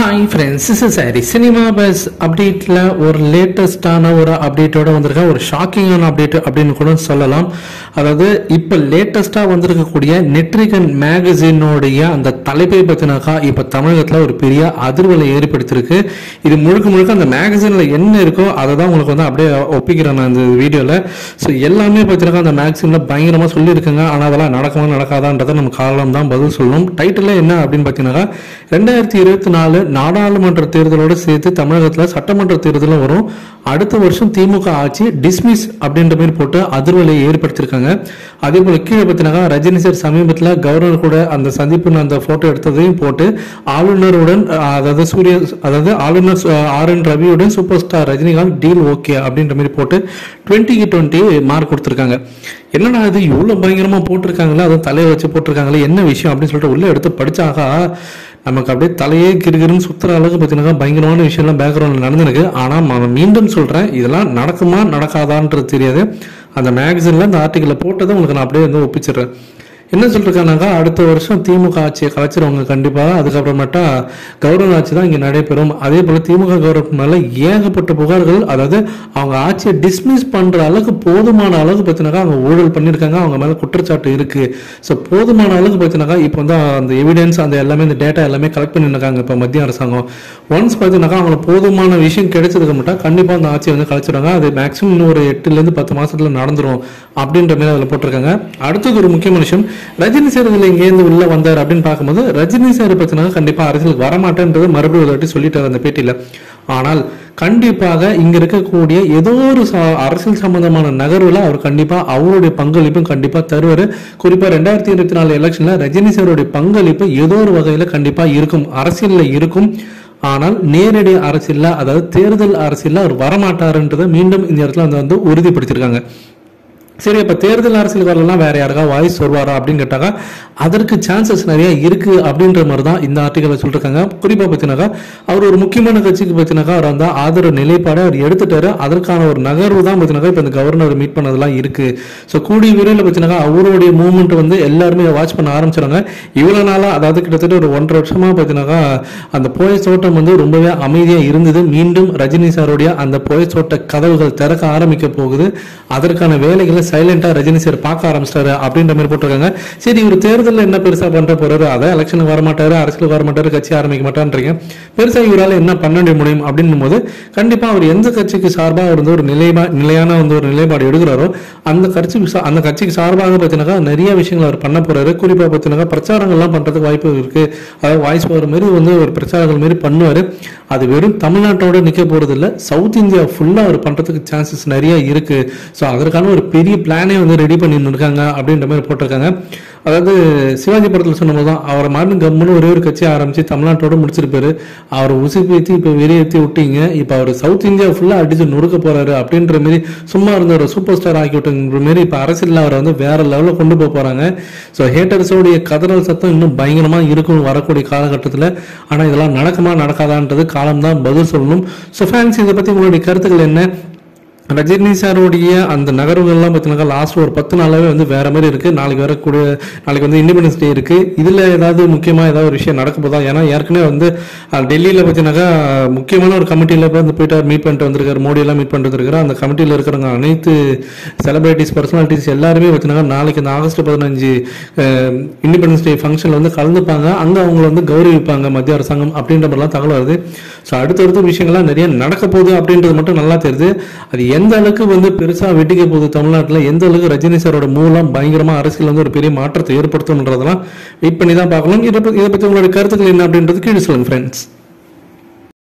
Hi friends, this is Ari. Cinemabuz update la or latest ana or update oda vandirukka or shocking ana update appdinu kuda sollalam adhaadu ipo latest ah vandirukka kudiya Netrigan magazine oda and thalaipai pathinaka ipo tamilathila or periya adirvala yerpadirukku idu muluk and the magazine la enna iruko adha ungalku vandu appdi oppikiran and video la so ellame pathinaka and magazine la bhayangarama sollirukanga ana adala nadakuma nadakadandradha nam kaalam dhaan badal solluvom title la enna appdinu pathinaka 2024 நாடாளுமன்ற தேர்தலோட சேர்த்து தமிழகத்துல சட்டமன்ற தேர்தலும் வரும் அடுத்த வருஷம் திமுக ஆட்சி dismiss அப்படின்ற மாதிரி போட்டு அதிர்வலை ஏற்படுத்திருக்காங்க அதேபோல கீழ பத்தினாக ரஜினி சார் சமீபத்துல கவர்னர் கூட அந்த சந்திப்புன அந்த போட்டோ எடுத்ததையும் போட்டு ஆளுநருடன் அதாவது ஆளுநர் ஆர்என் ரவியுடன் super star Rajinikanth deal okay அப்படின்ற மாதிரி போட்டு 2020 மார்க் கொடுத்திருக்காங்க என்னடா இது இவ்வளவு பயங்கரமா போட்டுருக்காங்களா அது தலைய வச்சு போட்டுருக்காங்களே என்ன விஷயம் அப்படி சொல்லிட்டு உள்ள எடுத்து படிச்சாக நமக்கு அப்படியே தலையே கிறுகிறுன்னு சுத்துற அளவுக்கு பார்த்தீங்கன்னா பயங்கரமான விஷயம்லாம் பேக்ரவுண்ட்ல நடந்துருக்கு ஆனா நான் மீண்டும் சொல்றேன் இதெல்லாம் நடக்குமா நடக்காதான்றது தெரியாது அந்த மேகசின்ல அந்த ஆர்டிகிளை போட்டதை உங்களுக்கு நான் அப்படியே வந்து ஒப்பிச்சிடுறேன் என்ன சொல்றாங்கனா அடுத்த வருஷம் திமுக ஆட்சியை கலைச்சிரவங்க கண்டிப்பா அதுக்கு அப்புறமேட்டா கவர்னர் ஆட்சி தான் இங்க நடைபெறும் அதே போல திமுக கவர்னர் மேல ஏகப்பட்ட புகார்கள் அதாவது அவங்க ஆட்சியை டிஸ்மிஸ் பண்ற அளவுக்கு போதுமான அளவுக்கு பத்தினாக்கா அவங்க ஊழல் பண்ணிருக்காங்க அவங்க மேல குற்றச்சாட்டு இருக்கு சோ போதுமான அளவுக்கு பத்தினாக்கா இப்போ வந்து அந்த எவிடன்ஸ் அந்த எல்லாமே இந்த டேட்டா எல்லாமே கலெக்ட் பண்ணிருக்காங்க இப்ப மத்திய அரசாங்கம் ஒன்ஸ் பத்தினாக்கா அவங்க போதுமான விஷயம் கிடைச்சதுக்கு மட்டும் கண்டிப்பா அந்த ஆட்சியை வந்து கலைச்சிடுவாங்க அது மேக்ஸிமம் இன்னும் ஒரு 8 to 10 மாசத்துல நடந்துரும் அப்படின்ற மாதிரி அதுல போட்டிருக்காங்க அடுத்தது ஒரு முக்கியமான விஷயம் ரஜினி சார் இதுல இங்க இருந்து உள்ள வந்தார் அப்படின்னு பாக்கும்போது ரஜினி சார் பத்தினாங்க கண்டிப்பா அரசியலுக்கு வரமாட்டேன்றது மறுபடியும் சொல்லிட்டாரு அந்த பேட்டியில ஆனால் கண்டிப்பாக இங்க இருக்கக்கூடிய ஏதோ ஒரு அரசியல் சம்பந்தமான நகர்வுல அவர் கண்டிப்பா அவருடைய பங்களிப்பும் கண்டிப்பா தருவாரு குறிப்பா 2024 எலெக்ஷன்ல ரஜினி சாருடைய பங்களிப்பு ஏதோ ஒரு வகையில கண்டிப்பா இருக்கும் அரசியல்ல இருக்கும் ஆனால் நேரடி அரசியல்ல அதாவது தேர்தல் அரசியல்ல அவர் வரமாட்டாருன்றதை மீண்டும் இந்த இடத்துல வந்து உறுதிப்படுத்திருக்காங்க சரி அப்ப தேர்தல் அரசியல் வரலாம் வேற யாருக்கா வாய்ஸ் வருவாரா அப்படின்னு கேட்டாக்கா அதற்கு சான்சஸ் நிறைய இருக்கு அப்படின்ற மாதிரி தான் இந்த ஆர்டிகல்ல சொல்லிருக்காங்க குறிப்பா பத்தினாக்கா அவர் ஒரு முக்கியமான கட்சிக்கு பத்தினாக்கா அவர் அந்த ஆதரவு நிலைப்பாடு அவர் எடுத்துட்டாரு அதற்கான ஒரு நகர்வு தான் பத்தினாக்கா இப்ப இந்த கவர்னர் மீட் பண்ணதெல்லாம் இருக்கு சோ கூடிய விரைவில் பத்தினாக்கா அவருடைய மூவ்மெண்ட் வந்து எல்லாருமே வாட்ச் பண்ண ஆரம்பிச்சாங்க இவ்வளவு நாளா அதாவது கிட்டத்தட்ட ஒரு 1.5 வருஷமா பத்தினாக்கா அந்த போய் சோட்டம் வந்து ரொம்பவே அமைதியா இருந்தது மீண்டும் ரஜினி சாருடைய அந்த போய் சோட்ட கதவுகள் திறக்க ஆரம்பிக்க போகுது அதற்கான வேலைகளை சைலண்டா ரஜினி சார் பார்க்க ஆரம்பிச்சிட்டாரு அப்படின்ற மாதிரி போட்டிருக்காங்க சரி இவர் தேர்தலில் என்ன பெருசா பண்ற போறாரு அதான் எலெக்ஷனுக்கு வரமாட்டாரு அரசியலுக்கு வரமாட்டாரு கட்சி ஆரம்பிக்க மாட்டான்றீங்க பெருசா இவரால் என்ன பண்ண முடியும் அப்படின்னும் போது கண்டிப்பா அவர் எந்த கட்சிக்கு சார்பாக வந்து ஒரு நிலையான வந்து ஒரு நிலைப்பாடு எடுக்கிறாரோ அந்த கட்சிக்கு சார்பாக பார்த்தீங்கன்னா நிறைய விஷயங்கள் அவர் பண்ண போறாரு குறிப்பா பார்த்தீங்கன்னா பிரச்சாரங்கள்லாம் பண்றதுக்கு வாய்ப்பு இருக்கு அதாவது வாய்ஸ் போற மாதிரி வந்து ஒரு பிரச்சாரங்கள் மாதிரி பண்ணுவாரு அது வெறும் தமிழ்நாட்டோட நிக்க போறது இல்லை சவுத் இந்தியா ஃபுல்லா அவர் பண்றதுக்கு சான்சஸ் நிறைய இருக்கு ஸோ அதற்கான ஒரு பெரிய பிளானே வந்து ரெடி பண்ணிட்டு இருக்காங்க அப்படின்ற மாதிரி போட்டிருக்காங்க அதாவது சிவாஜி படத்துல சொன்ன போதுதான் அவர் மாநில கவர்மெண்ட் ஒரே ஒரு கட்சி ஆரம்பிச்சு தமிழ்நாட்டோட முடிச்சிருப்பாரு அவர் உசுப்பேத்தி இப்ப வெளியேற்றி விட்டீங்க இப்ப அவர் சவுத் இந்தியா ஃபுல்லா அடிச்சு நொறுக்க போறாரு அப்படின்ற மாதிரி சும்மா இருந்த ஒரு சூப்பர் ஸ்டார் ஆக்கி விட்டுங்கிற மாதிரி இப்ப அரசியல் அவரை வந்து வேற லெவல்ல கொண்டு போக போறாங்க சோ ஹேட்டர்ஸோடைய கதறல் சத்தம் இன்னும் பயங்கரமா இருக்கும் வரக்கூடிய காலகட்டத்துல ஆனா இதெல்லாம் நடக்குமா நடக்காதான்றது காலம் தான் பதில் சொல்லணும் சோ ஃபேன்ஸ் இதை பத்தி உங்களுடைய கருத்துக்கள் என்ன ரஜினி சாருடைய அந்த நகர்வுகள்லாம் பார்த்தீங்கன்னா லாஸ்ட் ஒரு 10 நாளாவே வந்து வேற மாதிரி இருக்கு நாளைக்கு வேற கூட நாளைக்கு வந்து இண்டிபெண்டன்ஸ் டே இருக்கு இதுல ஏதாவது முக்கியமா ஏதாவது ஒரு விஷயம் நடக்க போதா ஏன்னா ஏற்கனவே வந்து டெல்லியில பார்த்தீங்கன்னா முக்கியமான ஒரு கமிட்டியில வந்து போயிட்டு மீட் பண்ணிட்டு வந்திருக்காரு மோடி எல்லாம் மீட் பண்ணிட்டு இருக்காரு அந்த கமிட்டியில இருக்கிறவங்க அனைத்து செலிபிரிட்டிஸ் பர்சனாலிட்டிஸ் எல்லாருமே பார்த்தீங்கன்னா நாளைக்கு இந்த ஆகஸ்ட் 15 இண்டிபெண்டன்ஸ் டே ஃபங்க்ஷன்ல வந்து கலந்துப்பாங்க அங்க அவங்களை வந்து கௌரவிப்பாங்க மத்திய அரசாங்கம் அப்படின்ற மாதிரிலாம் தகவல் வருது ஸோ அடுத்தடுத்த விஷயங்கள்லாம் நிறைய நடக்க போகுது அப்படின்றது மட்டும் நல்லா தெரியுது அது எந்த அளவுக்கு வந்து பெருசா வெட்டிக்க போகுது தமிழ்நாட்டுல எந்த அளவுக்கு ரஜினி சாரோட மூலம் பயங்கரமா அரசியல் வந்து ஒரு பெரிய மாற்றத்தை ஏற்படுத்தும்ன்றதெல்லாம் வெயிட் பண்ணி தான் பார்க்கலாம் இதை பத்தி உங்களுடைய கருத்துக்கள் என்ன அப்படின்றது கீழே சொல்லுங்க ஃப்ரெண்ட்ஸ்.